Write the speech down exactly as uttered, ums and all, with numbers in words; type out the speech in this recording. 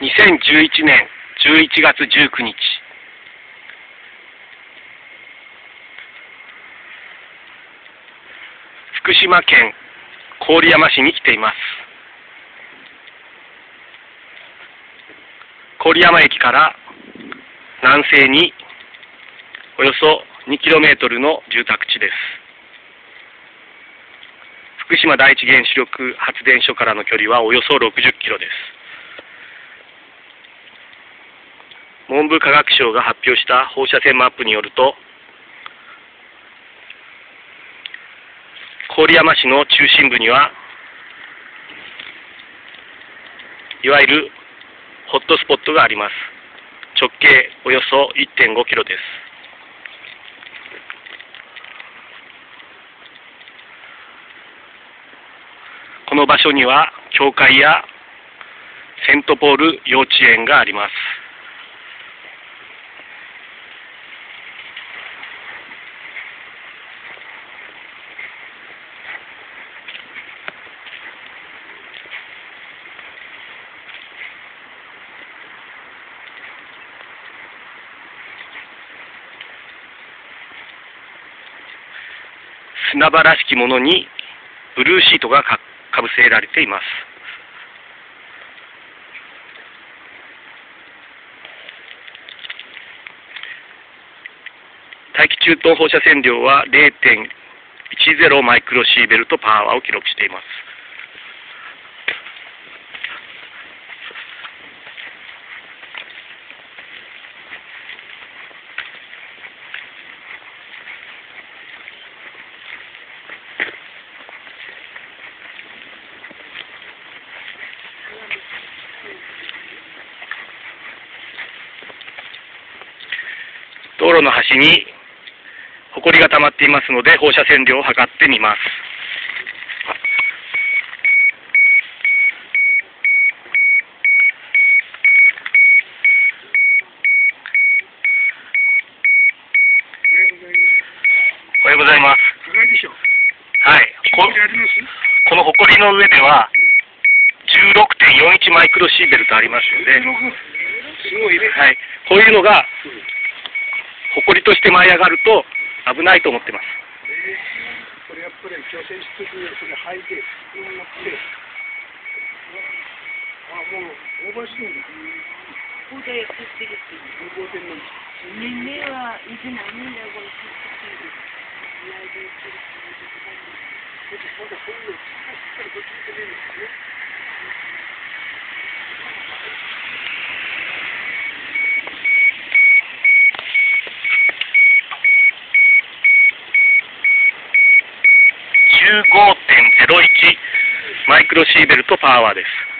にせんじゅういちねんじゅういちがつじゅうくにち、福島県郡山市に来ています。郡山駅から南西におよそにキロメートルの住宅地です。福島第一原子力発電所からの距離はおよそろくじゅっキロです。文部科学省が発表した放射線マップによると、郡山市の中心部にはいわゆるホットスポットがあります。直径およそ いってんごキロです。この場所には教会やセントポール幼稚園があります。砂場らしきものにブルーシートがかぶせられています。大気中等放射線量は れいてんいちゼロ マイクロシーベルトパーワーを記録しています。道路の端にほこりが溜まっていますので、放射線量を測ってみます。おはようございます。はい、このほこりの上では じゅうろくてんよんいち マイクロシーベルトありますので、はい、こういうのが埃として舞い上がると危ないと思ってます。これやっぱり強制室にそれ履いて、こうやって、あもうオーバーしてるんです。ここでやってるっていう。年齢はいつも年齢を知ってる。ここでこういうここでこういうね。じゅうごてんゼロいちマイクロシーベルトパーワーです。